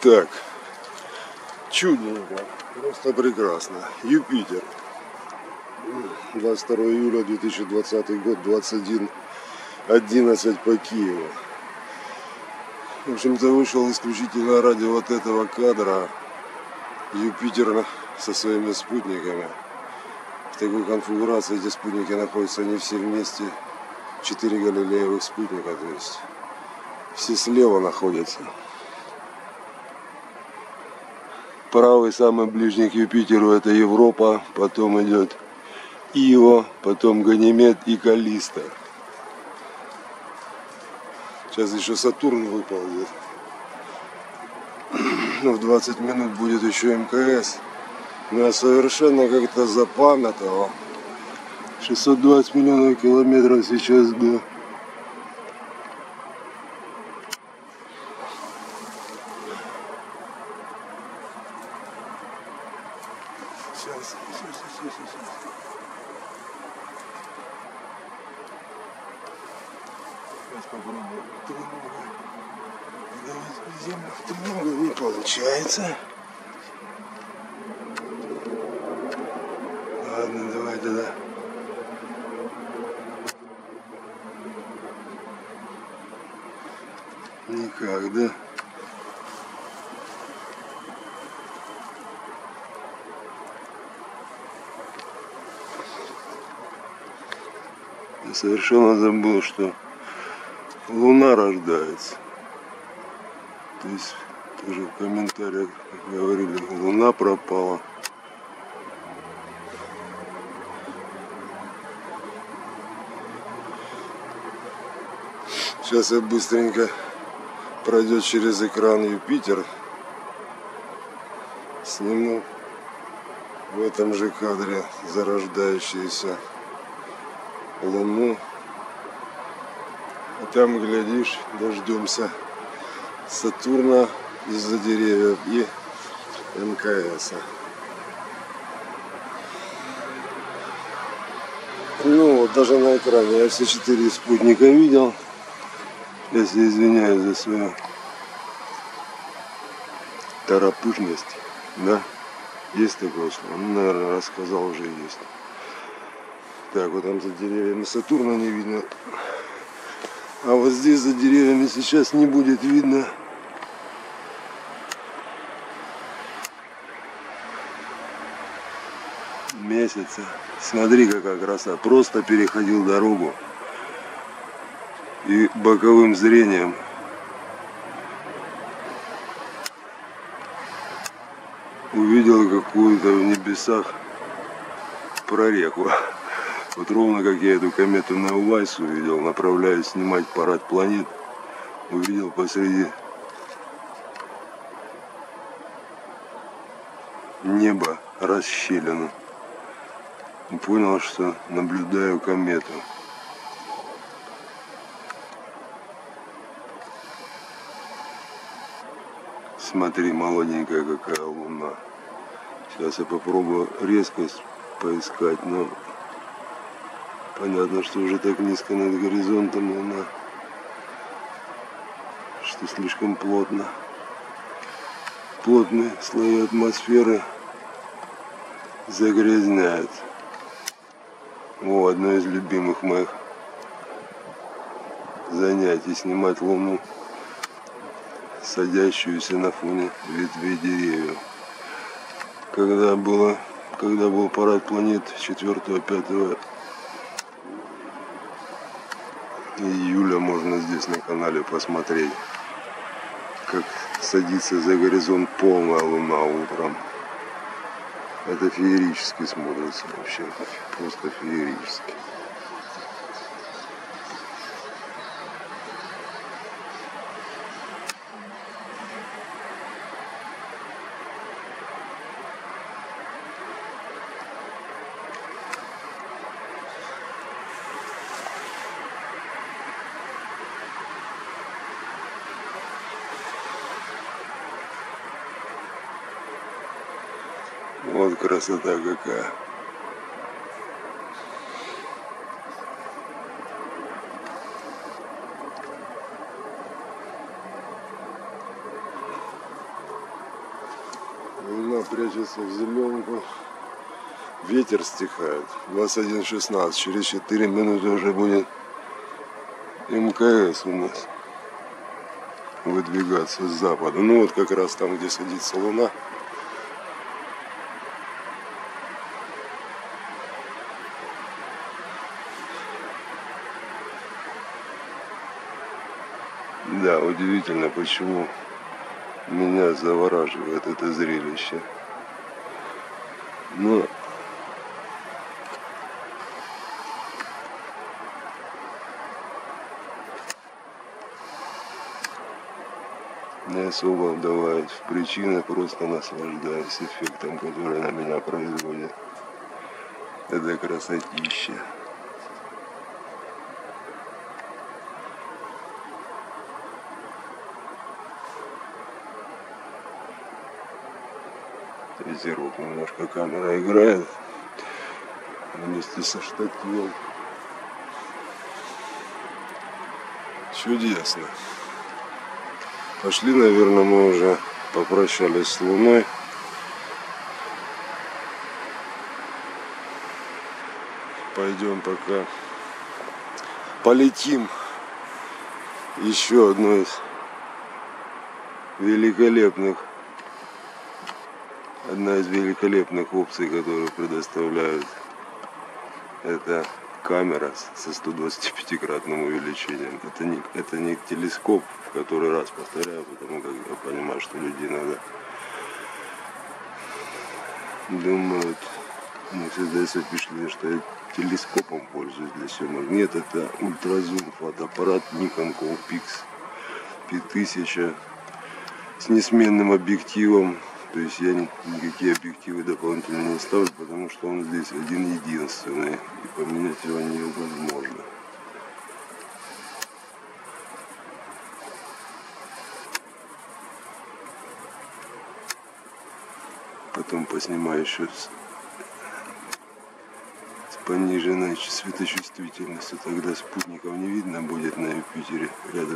Так, чудненько, просто прекрасно. Юпитер. 22 июля 2020 год, 21:11 по Киеву. В общем-то, вышел исключительно ради вот этого кадра Юпитера со своими спутниками. В такой конфигурации эти спутники находятся не все вместе. 4 галилеевых спутника, то есть все слева находятся. Правый, самый ближний к Юпитеру, это Европа, потом идет Ио, потом Ганимед и Калисто. Сейчас еще Сатурн выползет. Но в 20 минут будет еще МКС. Но я совершенно как-то запамятовал. 620 миллионов километров сейчас до... Сейчас. Сейчас попробую. Тревога не получается. Ладно, давай тогда. Никак, да? Я совершенно забыл, что Луна рождается. То есть тоже в комментариях говорили, Луна пропала. Сейчас я быстренько пройдет через экран Юпитер. Сниму в этом же кадре зарождающуюся Луну. И там, глядишь, дождемся Сатурна из-за деревьев и МКС. Ну вот, даже на экране я все 4 спутника видел. Если извиняюсь за свою торопышность, да? Есть такое слово? Ну, наверное, рассказал, уже есть. Так, вот там за деревьями Сатурна не видно. А вот здесь за деревьями сейчас не будет видно. Месяца. Смотри, какая краса. Просто переходил дорогу. И боковым зрением. Увидел какую-то в небесах прореку. Вот ровно как я эту комету НеоВайз увидел, направляясь снимать парад планет. Увидел посреди неба расщелину. И понял, что наблюдаю комету. Смотри, молоденькая какая луна. Сейчас я попробую резкость поискать, но понятно, что уже так низко над горизонтом луна, что слишком плотно. Плотные слои атмосферы загрязняют. О, одно из любимых моих занятий — снимать луну, садящуюся на фоне ветвей деревьев. Когда был парад планет 4-5 июля, можно здесь на канале посмотреть, как садится за горизонт полная луна утром. Это феерически смотрится вообще, просто феерически. Вот красота какая. Луна прячется в зеленку. Ветер стихает. 21:16. Через 4 минуты уже будет МКС у нас выдвигаться с запада. Ну вот как раз там, где садится Луна. Да, удивительно, почему меня завораживает это зрелище. Но не особо вдаваясь в причины, просто наслаждаюсь эффектом, который на меня производит. Это красотища. Ветерок немножко, камера играет вместе со штативом. Чудесно. Пошли, наверное, мы уже попрощались с Луной. Пойдем пока полетим еще одно из великолепных. Одна из великолепных опций, которую предоставляют, это камера со 125-кратным увеличением. Это не телескоп, в который раз повторяю, потому как я понимаю, что люди иногда думают, мы всегда пишут, что я телескопом пользуюсь для съемок. Нет, это ультразум фотоаппарат Nikon Coolpix P1000 с несменным объективом. То есть я никакие объективы дополнительно не ставлю, потому что он здесь один единственный, и поменять его невозможно. Потом поснимаю еще с пониженной светочувствительностью, тогда спутников не видно будет на Юпитере рядом.